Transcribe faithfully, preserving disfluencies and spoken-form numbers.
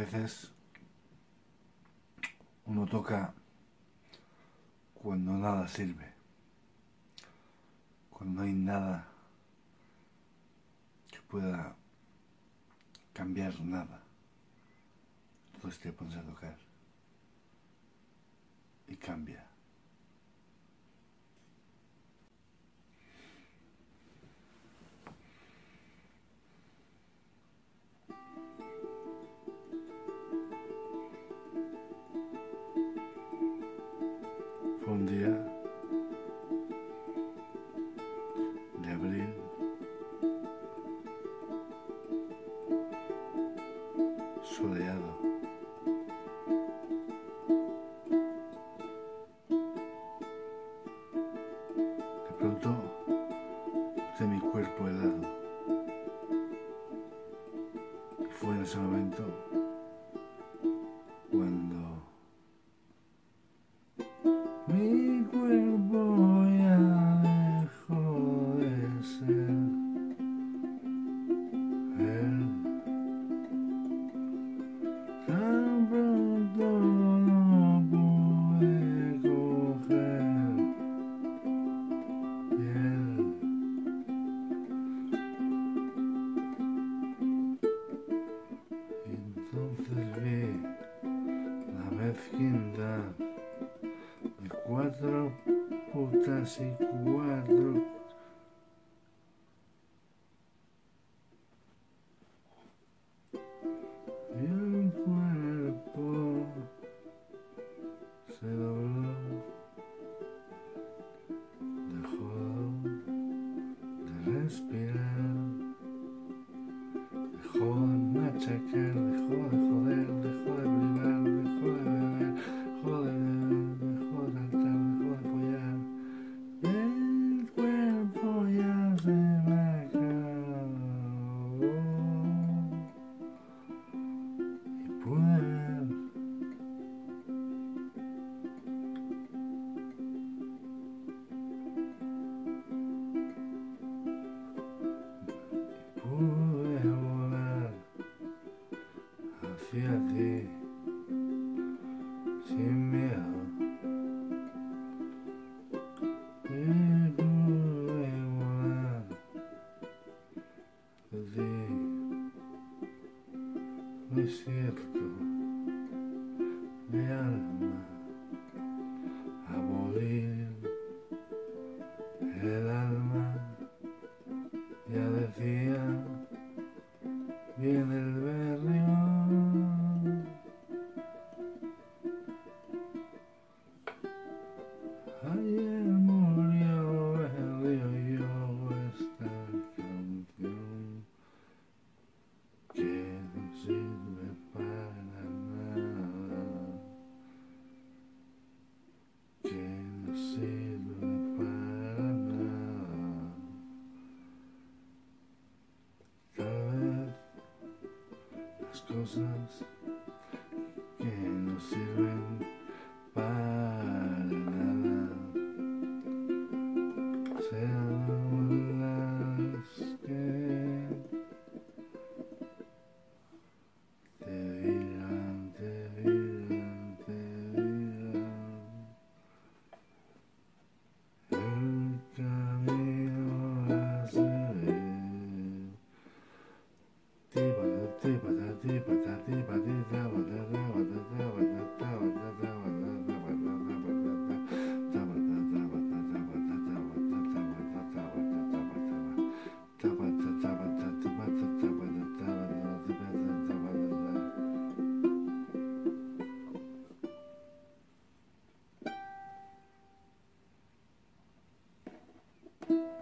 veces uno toca cuando nada sirve, cuando no hay nada que pueda cambiar nada. Entonces te pones a tocar y cambia. Un día de abril soleado, de pronto de mi cuerpo helado, fue en ese momento cuando mi cuerpo ya dejó de ser él. Tan pronto no pude coger piel. Y entonces vi la mezquindad. Cuatro putas y cuatro y el cuerpo se dobló, dejó de respirar, dejó de machacar, dejó de joder, dejó de privar, dejó de beber, dejó de beber, dejó de cantar. Hacia ti, sin miedo, y pude volar de ti, mi cierto, mi alma, a morir el alma, ya decía, viene el berrión. Ayer murió el río, yo esta canción que no sirve para nada, que no sirve para nada. Tal vez las cosas que no sirven para you